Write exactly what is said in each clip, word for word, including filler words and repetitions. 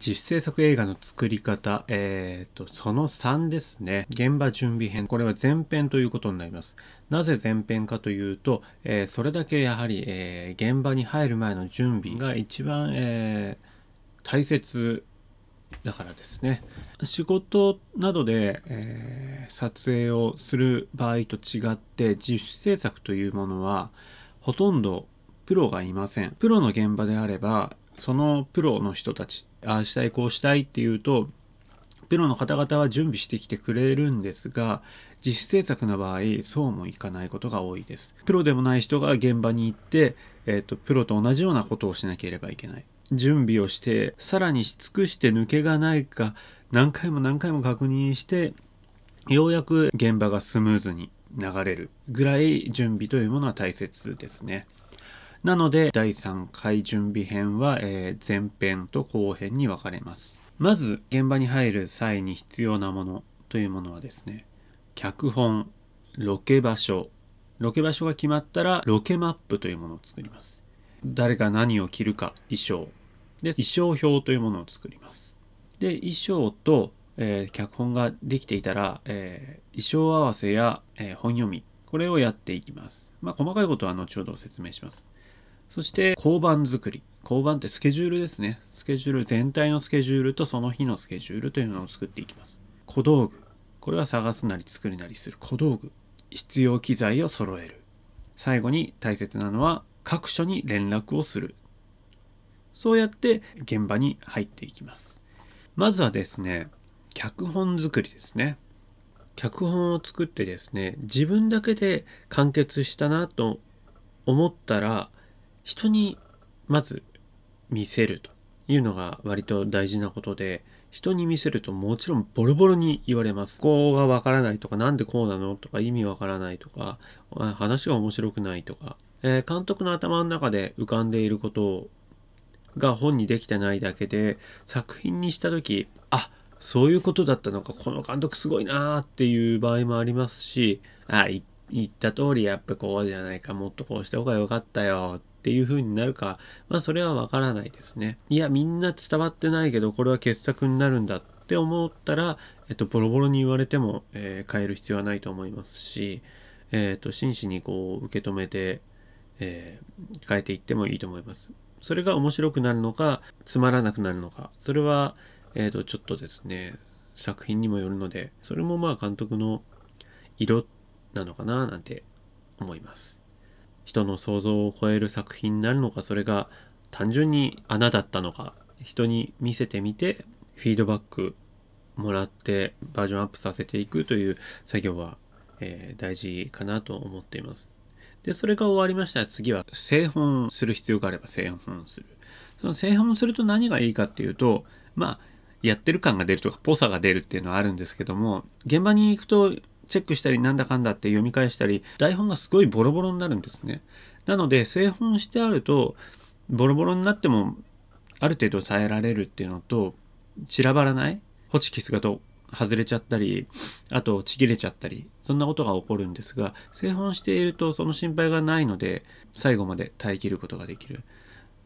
自主制作映画の作り方、えー、とそのさんですね。現場準備編。これは前編ということになります。なぜ前編かというと、えー、それだけやはり、えー、現場に入る前の準備が一番、えー、大切だからですね。仕事などで、えー、撮影をする場合と違って自主制作というものはほとんどプロがいません。プロの現場であればそのプロの人たち、ああしたいこうしたいっていうとプロの方々は準備してきてくれるんですが、自主制作の場合そうもいかないことが多いです。プロでもない人が現場に行って、えーと、プロと同じようなことをしなければいけない。準備をしてさらにし尽くして抜けがないか何回も何回も確認してようやく現場がスムーズに流れるぐらい準備というものは大切ですね。なのでだいさんかい準備編は前編と後編に分かれます。まず現場に入る際に必要なものというものはですね、脚本、ロケ場所、ロケ場所が決まったらロケマップというものを作ります。誰が何を着るか、衣装。で、衣装表というものを作ります。で、衣装と、えー、脚本ができていたら、えー、衣装合わせや、えー、本読み、これをやっていきます。まあ、細かいことは後ほど説明します。そして交番作り。交番ってスケジュールですね。スケジュール、全体のスケジュールとその日のスケジュールというのを作っていきます。小道具。これは探すなり作るなりする小道具。必要機材を揃える。最後に大切なのは各所に連絡をする。そうやって現場に入っていきます。まずはですね、脚本作りですね。脚本を作ってですね、自分だけで完結したなと思ったら、人にまず見せるというのが割と大事なことで、人に見せるともちろんボロボロに言われます。ここがわからないとか、なんでこうなのとか、意味わからないとか、話が面白くないとか、えー、監督の頭の中で浮かんでいることが本にできてないだけで、作品にした時、あ、そういうことだったのか、この監督すごいなーっていう場合もありますし、あ、言った通りやっぱこうじゃないか、もっとこうした方がよかったよっていう風になるか、まあそれはわからないですね。いや、みんな伝わってないけどこれは傑作になるんだって思ったら、えっと、ボロボロに言われても、えー、変える必要はないと思いますし、えっと、真摯にこう受け止めて、えー、変えていってもいいと思います。それが面白くなるのかつまらなくなるのか、それは、えっと、ちょっとですね、作品にもよるので、それもまあ監督の色なのかななんて思います。人の想像を超える作品になるのか、それが単純に穴だったのか、人に見せてみてフィードバックもらってバージョンアップさせていくという作業は、えー、大事かなと思っています。で、それが終わりましたら次は製本する必要があれば製本する。その製本すると何がいいかっていうと、まあやってる感が出るとかぽさが出るっていうのはあるんですけども、現場に行くとチェックしたりなんだかんだって読み返したり、台本がすごいボロボロになるんですね。なので製本してあるとボロボロになってもある程度耐えられるっていうのと、散らばらない、ホチキスがと外れちゃったり、あとちぎれちゃったり、そんなことが起こるんですが、製本しているとその心配がないので最後まで耐え切ることができる。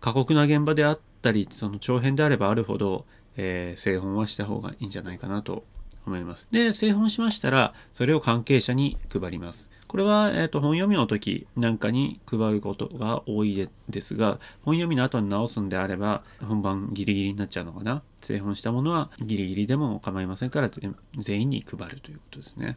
過酷な現場であったり、その長編であればあるほど、えー、製本はした方がいいんじゃないかなと思います。で、製本しましたらそれを関係者に配ります。これは、えー、と本読みの時なんかに配ることが多いですが、本読みの後に直すんであれば本番ギリギリになっちゃうのかな。製本したものはギリギリでも構いませんから全員に配るということですね。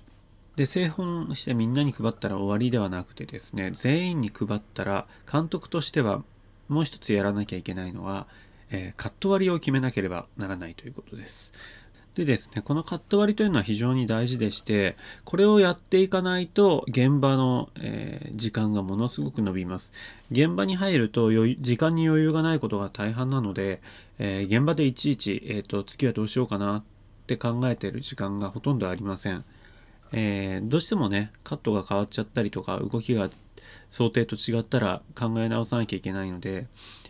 で、製本してみんなに配ったら終わりではなくてですね、全員に配ったら監督としてはもう一つやらなきゃいけないのは、えー、カット割りを決めなければならないということです。でですね、このカット割りというのは非常に大事でして、これをやっていかないと現場の、えー、時間がものすごく伸びます。現場に入ると時間に余裕がないことが大半なので、えー、現場でいちいち、えーと、次はどうしようかなって考えている時間がほとんどありません。えー、どうしてもね、カットが変わっちゃったりとか、動きが想定と違ったら考え直さなきゃいけないので、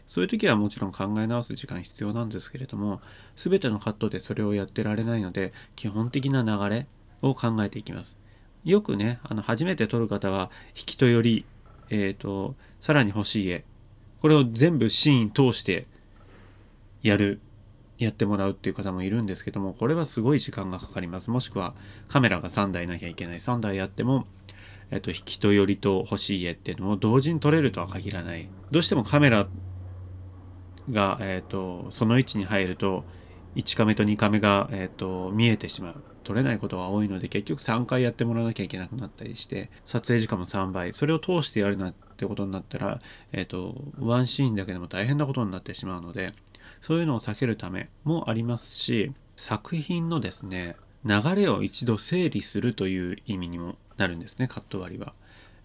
そういう時はもちろん考え直す時間必要なんですけれども、全てのカットでそれをやってられないので、基本的な流れを考えていきます。よくね、あの初めて撮る方は引きとより、えーと、さらに欲しい絵、これを全部シーン通してやるやってもらうっていう方もいるんですけども、これはすごい時間がかかります。もしくはカメラがさんだいなきゃいけない。さんだいやっても、えっと、引きと寄りと欲しい家っていうのを同時に撮れるとは限らない。どうしてもカメラが、えっと、その位置に入るといちカメとにカメが、えっと、見えてしまう。撮れないことが多いので、結局さんかいやってもらわなきゃいけなくなったりして、撮影時間もさんばい、それを通してやるなってことになったら、えっとワンシーンだけでも大変なことになってしまうので、そういうのを避けるためもありますし、作品のですね流れを一度整理するという意味にもなるんですね、カット割りは。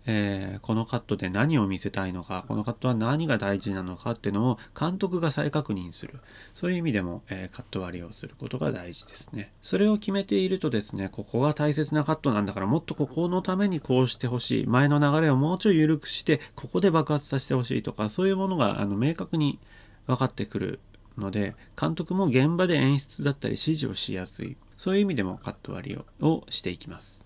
えー、このカットで何を見せたいのか、このカットは何が大事なのかっていうのを監督が再確認する。そういう意味でも、えー、カット割りをすることが大事ですね。それを決めているとですね、ここが大切なカットなんだから、もっとここのためにこうしてほしい。前の流れをもうちょい緩くして、ここで爆発させてほしいとか、そういうものがあの明確に分かってくるので、監督も現場で演出だったり指示をしやすい。そういう意味でもカット割りをしていきます。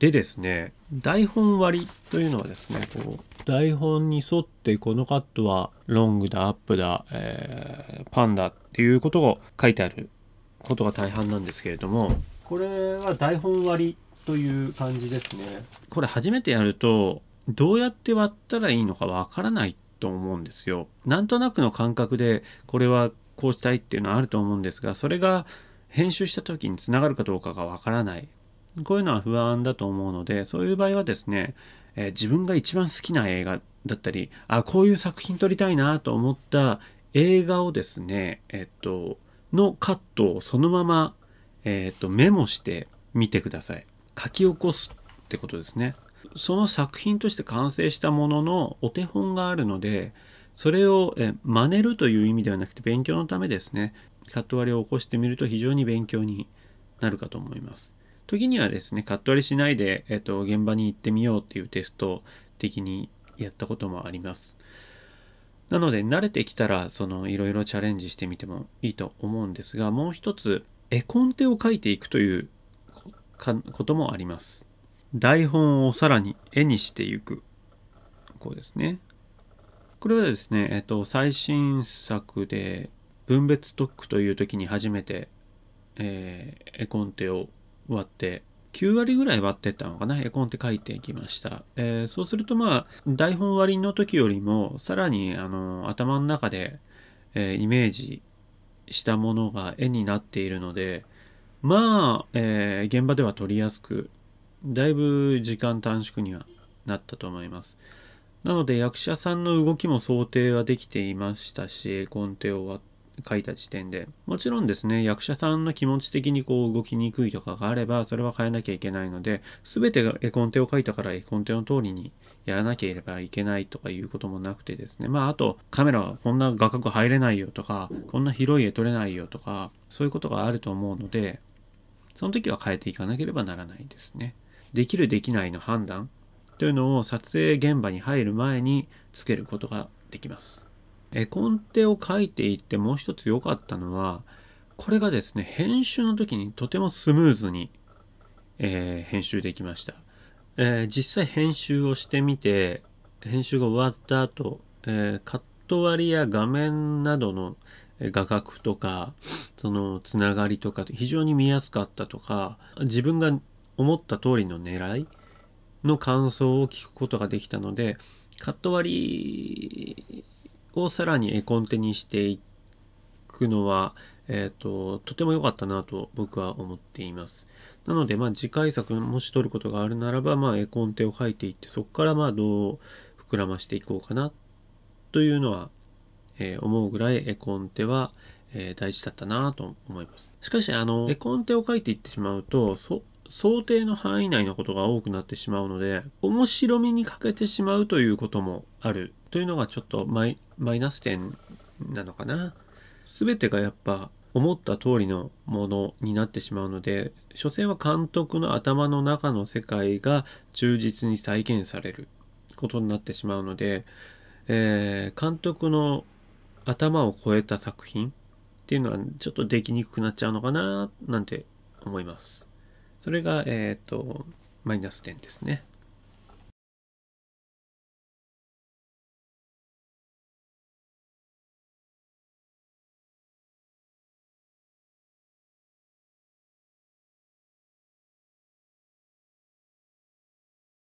でですね、台本割りというのはですね、こう台本に沿ってこのカットはロングだ、アップだ、えー、パンだっていうことが書いてあることが大半なんですけれども、これは台本割りという感じですね。これ初めてやるとどうやって割ったらいいのかわからないと思うんですよ。なんとなくの感覚でこれはこうしたいっていうのはあると思うんですが、それが編集した時につながるかどうかがわからない。こういうのは不安だと思うので、そういう場合はですね、えー、自分が一番好きな映画だったり、あ、こういう作品撮りたいなと思った映画をですね、えっと、のカットをそのまま、えっと、メモしてみてください。書き起こすってことですね。その作品として完成したもののお手本があるので、それをえ真似るという意味ではなくて、勉強のためですね、カット割りを起こしてみると非常に勉強になるかと思います。時にはですね、カット割りしないで、えっと、現場に行ってみようっていうテスト的にやったこともあります。なので、慣れてきたら、その、いろいろチャレンジしてみてもいいと思うんですが、もう一つ、絵コンテを描いていくということもあります。台本をさらに絵にしていく。こうですね。これはですね、えっと、最新作で、分別特区という時に初めて、えー、絵コンテを割ってきゅうわりぐらい割ってったのかな、絵コンテ書いていきました。えー、そうするとまあ台本割りの時よりもさらにあの頭の中で、えー、イメージしたものが絵になっているので、まあ、えー、現場では撮りやすく、だいぶ時間短縮にはなったと思います。なので役者さんの動きも想定はできていましたし、絵コンテを割って書いた時点でもちろんですね、役者さんの気持ち的にこう動きにくいとかがあれば、それは変えなきゃいけないので、全てが絵コンテを書いたから絵コンテの通りにやらなければいけないとかいうこともなくてですね、まああとカメラはこんな画角入れないよとか、こんな広い絵撮れないよとか、そういうことがあると思うので、その時は変えていかなければならないですね。できるできないの判断というのを撮影現場に入る前につけることができます。絵コンテを書いていってもう一つ良かったのは、これがですね、編集の時にとてもスムーズに、えー、編集できました。えー、実際編集をしてみて、編集が終わった後、えー、カット割りや画面などの画角とか、そのつながりとか、非常に見やすかったとか、自分が思った通りの狙いの感想を聞くことができたので、カット割りをさらに絵コンテにしていくのは、えー、と, とても良かったなと僕は思っています。なので、まあ、次回作もし撮ることがあるならば、まあ、絵コンテを描いていってそこからまあどう膨らましていこうかなというのは、えー、思うぐらい絵コンテは、えー、大事だったなと思います。しかしあの絵コンテを描いていってしまうとそ想定の範囲内のことが多くなってしまうので、面白みに欠けてしまうということもあるというのがちょっとマイ、マイナス点なのかな。全てがやっぱ思った通りのものになってしまうので、所詮は監督の頭の中の世界が忠実に再現されることになってしまうので、えー、監督の頭を超えた作品っていうのはちょっとできにくくなっちゃうのかななんて思います。それが、えーと、マイナス点ですね。